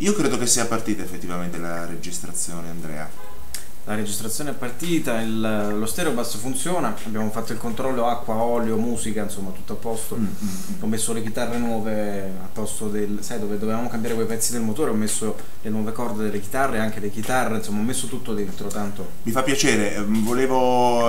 Io credo che sia partita effettivamente la registrazione, Andrea. La registrazione è partita, lo Stereobus funziona, abbiamo fatto il controllo acqua, olio, musica, insomma tutto a posto. Ho messo le chitarre nuove a posto del... sai dove dovevamo cambiare quei pezzi del motore, ho messo le nuove corde delle chitarre, anche le chitarre, insomma ho messo tutto dentro, tanto. Mi fa piacere, volevo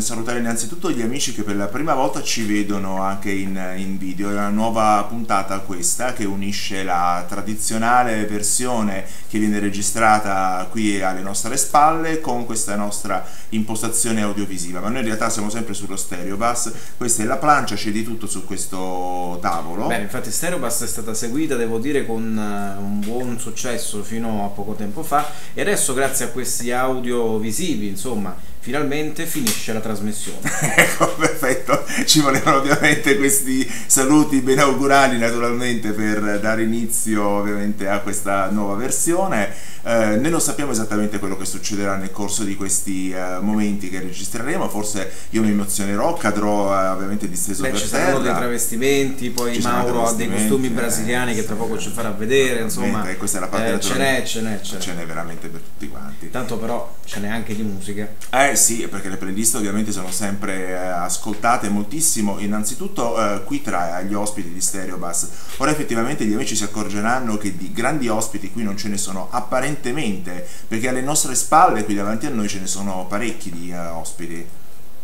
salutare innanzitutto gli amici che per la prima volta ci vedono anche in video, è una nuova puntata questa che unisce la tradizionale versione che viene registrata qui alle nostre spalle con questa nostra impostazione audiovisiva, ma noi in realtà siamo sempre sullo Stereobus. Questa è la plancia, c'è di tutto su questo tavolo. Beh, infatti Stereobus è stata seguita, devo dire, con un buon successo fino a poco tempo fa, e adesso grazie a questi audiovisivi, insomma, finalmente finisce la trasmissione. Ecco, perfetto, ci volevano ovviamente questi saluti benaugurali naturalmente per dare inizio ovviamente a questa nuova versione. Noi non sappiamo esattamente quello che succederà nel corso di questi momenti che registreremo, forse io mi emozionerò, cadrò ovviamente disteso per terra. Ci saranno dei travestimenti, poi ci Mauro ha dei costumi brasiliani che tra poco ci farà vedere, insomma questa è la parte ce n'è veramente per tutti quanti, tanto però ce n'è anche di musica. Sì, perché le playlist ovviamente sono sempre ascoltate moltissimo, innanzitutto qui tra gli ospiti di Stereobus. Ora effettivamente gli amici si accorgeranno che di grandi ospiti qui non ce ne sono apparentemente, perché alle nostre spalle, qui davanti a noi, ce ne sono parecchi di ospiti.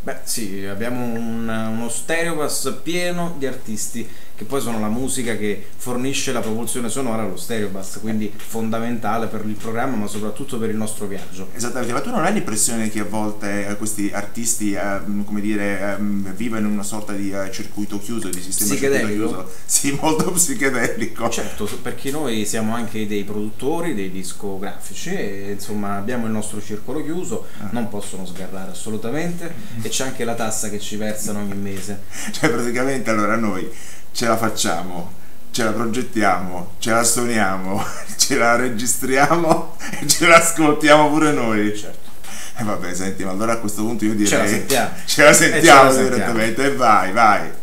Beh sì, abbiamo uno Stereobus pieno di artisti che poi sono la musica che fornisce la propulsione sonora allo Stereobus, quindi fondamentale per il programma ma soprattutto per il nostro viaggio. Esattamente, ma tu non hai l'impressione che a volte questi artisti, come dire, vivano in una sorta di circuito chiuso, di sistema circuito chiuso? Sì, molto psichedelico. Certo, perché noi siamo anche dei produttori, dei discografici e insomma abbiamo il nostro circolo chiuso, non possono sgarrare assolutamente e c'è anche la tassa che ci versano ogni mese. Cioè praticamente allora noi ce la facciamo, ce la progettiamo, ce la suoniamo, ce la registriamo e ce la ascoltiamo pure noi. Certo. E vabbè, senti, ma allora a questo punto io direi ce la sentiamo direttamente e vai, vai.